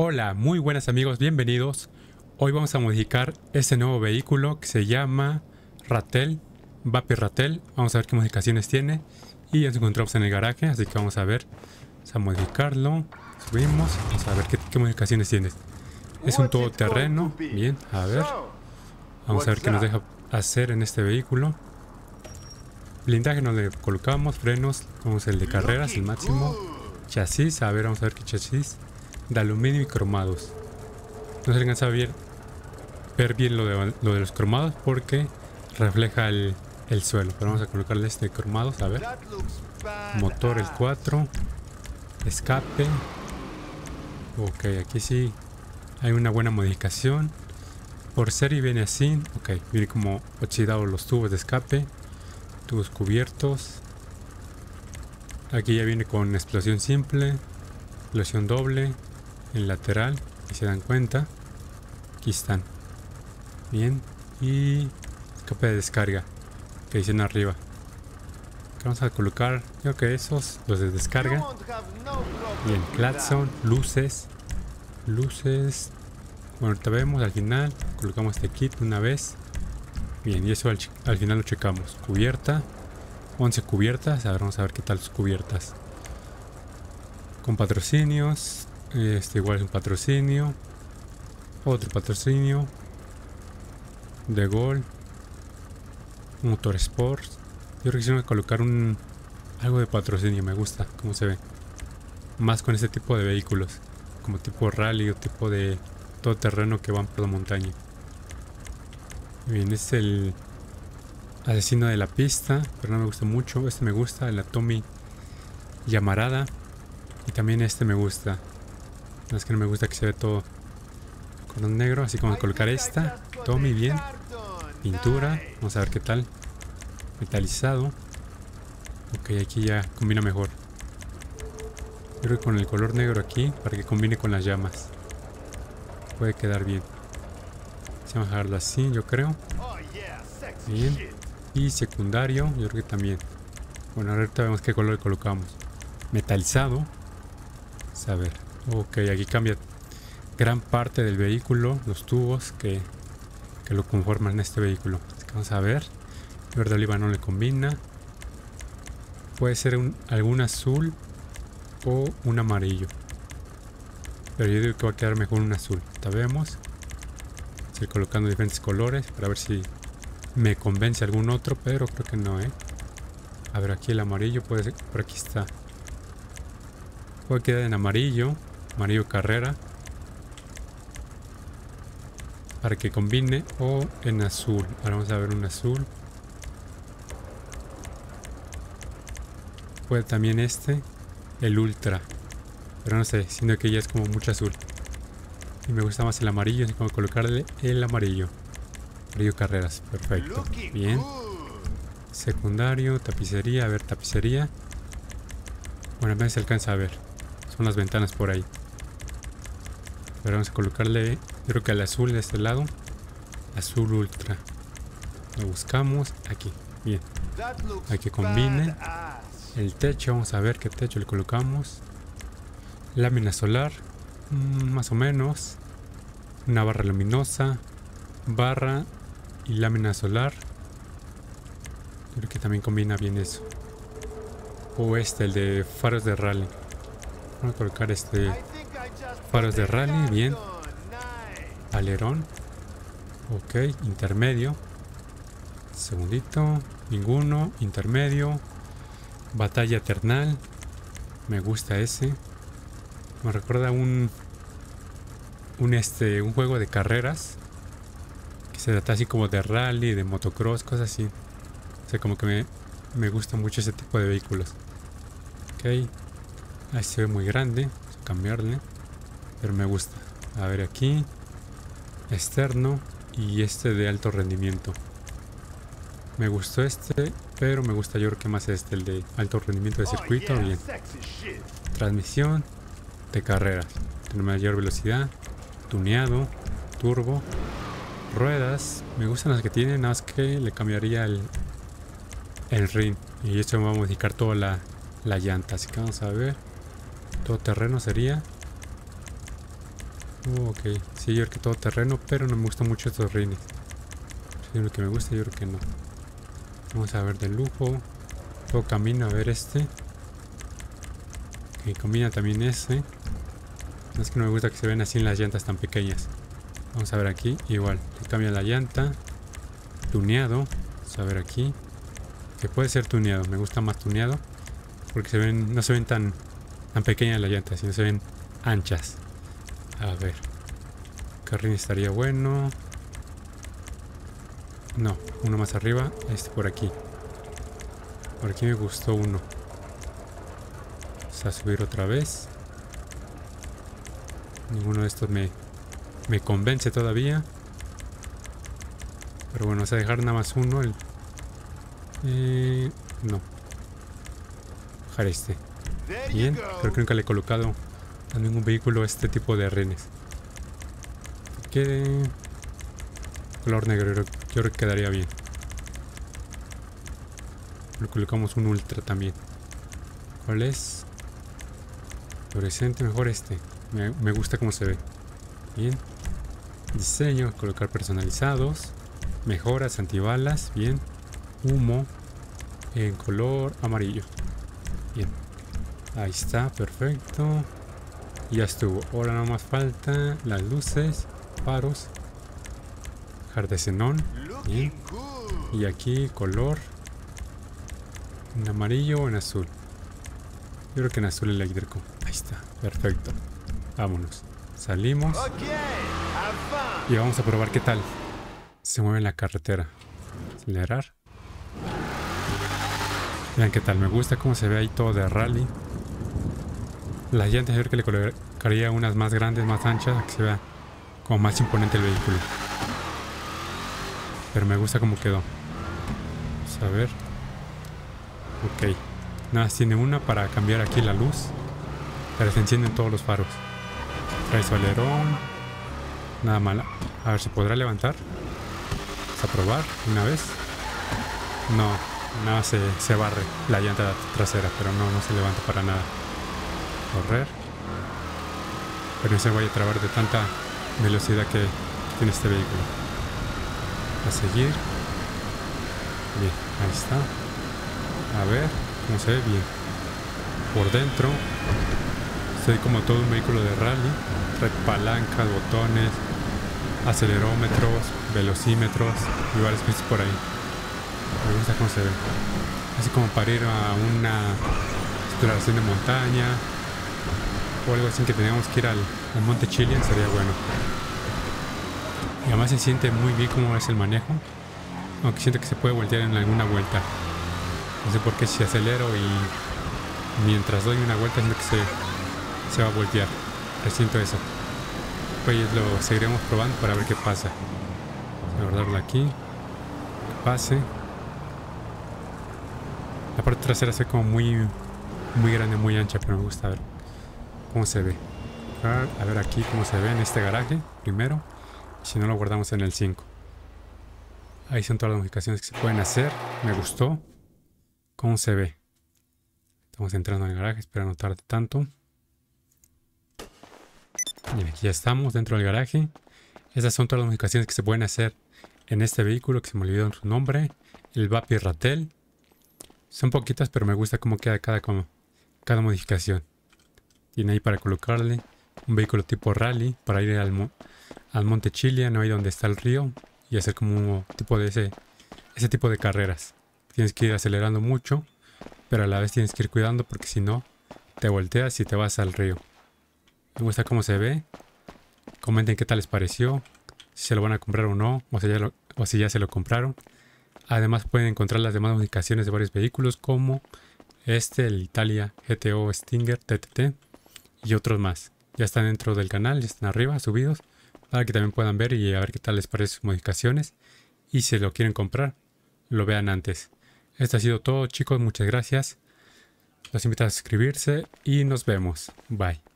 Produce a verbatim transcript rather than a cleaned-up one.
Hola, muy buenas amigos, bienvenidos. Hoy vamos a modificar este nuevo vehículo que se llama Ratel, Vapid Ratel. Vamos a ver qué modificaciones tiene y ya nos encontramos en el garaje, así que vamos a ver. Vamos a modificarlo, subimos, vamos a ver qué, qué modificaciones tiene. Es un todoterreno, bien, a ver. Vamos a ver qué nos deja hacer en este vehículo. Blindaje no le colocamos, frenos, vamos el de carreras, el máximo. Chasis, a ver, vamos a ver qué chasis. De aluminio y cromados. No se alcanza a ver, ver bien lo de, lo de los cromados porque refleja el, el suelo. Pero vamos a colocarle este cromados, a ver. Motor el cuatro. Escape. Ok, aquí sí hay una buena modificación. Por serie viene así. Ok, viene como oxidado los tubos de escape. Tubos cubiertos. Aquí ya viene con explosión simple, explosión doble, en lateral, y se dan cuenta. Aquí están. Bien. Y escape de descarga, que dicen arriba. Acá vamos a colocar, creo que esos, los de descarga. Bien, claxon, luces. Luces. Bueno, ahorita vemos al final. Colocamos este kit una vez. Bien, y eso al, al final lo checamos. Cubierta. once cubiertas, a ver, vamos a ver qué tal sus cubiertas. Con patrocinios, este igual es un patrocinio, otro patrocinio, de Gol Motorsports. Yo quisiera colocar un algo de patrocinio, me gusta cómo se ve. Más con este tipo de vehículos, como tipo rally o tipo de todoterreno que van por la montaña. Bien, este es el asesino de la pista, pero no me gusta mucho. Este me gusta, el Atomi Yamarada. Y también este me gusta. Es que no me gusta que se ve todo color negro. Así que vamos a colocar esta. Atomi, bien. Pintura. Vamos a ver qué tal. Metalizado. Ok, aquí ya combina mejor. Creo que con el color negro aquí, para que combine con las llamas. Puede quedar bien. Vamos a dejarlo así, yo creo. Bien. Y secundario, yo creo que también. Bueno, ahorita vemos qué color le colocamos. Metalizado. Vamos a ver. Ok, aquí cambia gran parte del vehículo, los tubos que, que lo conforman en este vehículo. Así que vamos a ver. El verde oliva no le combina. Puede ser un, algún azul o un amarillo. Pero yo digo que va a quedar mejor un azul. Ahorita vemos. Estoy colocando diferentes colores para ver si me convence algún otro, pero creo que no, ¿eh? A ver, aquí el amarillo puede ser. Por aquí está. Puede quedar en amarillo. Amarillo carrera. Para que combine. O en azul. Ahora vamos a ver un azul. Puede también este. El ultra. Pero no sé. Siento que ya es como mucho azul. Y me gusta más el amarillo. Así como colocarle el amarillo. Amarillo carreras, perfecto. Bien. Secundario, tapicería, a ver, tapicería. Bueno, apenas se alcanza a ver. Son las ventanas por ahí. Pero vamos a colocarle, creo que al azul de este lado. Azul ultra. Lo buscamos aquí. Bien. Hay que combine. El techo, vamos a ver qué techo le colocamos. Lámina solar. Mm, más o menos. Una barra luminosa. Barra y lámina solar. Creo que también combina bien eso. O este, el de faros de rally. Vamos a colocar este faros de rally, bien. Alerón. Ok, intermedio. Segundito. Ninguno. Intermedio. Batalla eternal. Me gusta ese. Me recuerda un un este un juego de carreras. Se trata así como de rally, de motocross, cosas así. O sea, como que me, me gusta mucho ese tipo de vehículos. Ok. Ahí se ve muy grande. Vamos a cambiarle. Pero me gusta. A ver aquí. Externo. Y este de alto rendimiento. Me gustó este. Pero me gusta yo creo que más este. El de alto rendimiento de circuito. Bien. Transmisión. De carrera. De mayor velocidad. Tuneado. Turbo. Ruedas, me gustan las que tienen, nada más que le cambiaría el, el rim. Y esto va a modificar toda la, la llanta. Así que vamos a ver. Todo terreno sería. Uh, ok, sí, yo creo que todo terreno, pero no me gustan mucho estos rines. Si es lo que me gusta, yo creo que no. Vamos a ver de lujo. Todo camino, a ver este. Ok, combina también este. No, es que no me gusta que se ven así en las llantas tan pequeñas. Vamos a ver aquí, igual, le cambia la llanta. Tuneado, vamos a ver aquí. Que puede ser tuneado, me gusta más tuneado. Porque se ven, no se ven tan, tan pequeñas las llantas, sino se ven anchas. A ver. Carrin estaría bueno. No, uno más arriba. Este por aquí. Por aquí me gustó uno. Vamos a subir otra vez. Ninguno de estos me, me convence todavía. Pero bueno, vamos a dejar nada más uno. El, eh, no. Dejar este. Bien, creo que nunca le he colocado a ningún vehículo este tipo de rines. ¿Qué color negro? Yo creo que quedaría bien. Le colocamos un ultra también. ¿Cuál es? Fluorescente, mejor este. Me, me gusta cómo se ve. Bien. Diseño, colocar personalizados. Mejoras, antibalas. Bien. Humo. En color amarillo. Bien. Ahí está, perfecto. Ya estuvo. Ahora nada más falta las luces, faros, dejar de xenón. Bien. Y aquí color en amarillo o en azul. Yo creo que en azul eléctrico. Ahí está, perfecto. Vámonos. Salimos. Y vamos a probar qué tal se mueve en la carretera. Acelerar. Vean qué tal. Me gusta cómo se ve ahí todo de rally. Las llantas yo creo que le colocaría unas más grandes, más anchas, que se vea como más imponente el vehículo. Pero me gusta cómo quedó. Vamos a ver. Ok. Nada más tiene una para cambiar aquí la luz. Pero se encienden todos los faros. Trae su alerón. Nada mala. A ver, ¿se podrá levantar? Vamos a probar una vez. No, nada, se, se barre la llanta trasera, pero no, no se levanta para nada. Correr, pero no se vaya a trabar de tanta velocidad que tiene este vehículo. A seguir. Bien, ahí está. A ver cómo se ve. Bien por dentro se ve como todo un vehículo de rally. Trae palancas, botones, acelerómetros, velocímetros y varias cosas por ahí. Me gusta cómo se ve, así como para ir a una exploración de montaña o algo así, que teníamos que ir al, al monte Chilian, sería bueno. Y además se siente muy bien cómo es el manejo, aunque siento que se puede voltear en alguna vuelta. No sé por qué, si acelero y mientras doy una vuelta siento que se, se va a voltear. Presiento eso. Pues lo seguiremos probando para ver qué pasa. Voy a guardarlo aquí, que pase. La parte trasera se ve como muy, muy grande, muy ancha, pero me gusta ver cómo se ve. A ver aquí cómo se ve en este garaje primero. Si no, lo guardamos en el cinco. Ahí son todas las modificaciones que se pueden hacer. Me gustó cómo se ve. Estamos entrando en el garaje, espero no tarde tanto. Y aquí ya estamos dentro del garaje. Esas son todas las modificaciones que se pueden hacer en este vehículo, que se me olvidó su nombre, el Vapid Ratel. Son poquitas, pero me gusta cómo queda cada, como, cada modificación. Tiene ahí para colocarle un vehículo tipo rally, para ir al, mo al monte Chilian, ahí donde está el río, y hacer como un tipo de ese, ese tipo de carreras. Tienes que ir acelerando mucho, pero a la vez tienes que ir cuidando, porque si no, te volteas y te vas al río. Me gusta cómo se ve. Comenten qué tal les pareció, si se lo van a comprar o no, o si ya, lo, o si ya se lo compraron. Además pueden encontrar las demás modificaciones de varios vehículos, como este, el Italia G T O Stinger T T T y otros más. Ya están dentro del canal, ya están arriba, subidos, para que también puedan ver y a ver qué tal les parecen sus modificaciones. Y si lo quieren comprar, lo vean antes. Esto ha sido todo, chicos, muchas gracias. Los invito a suscribirse y nos vemos. Bye.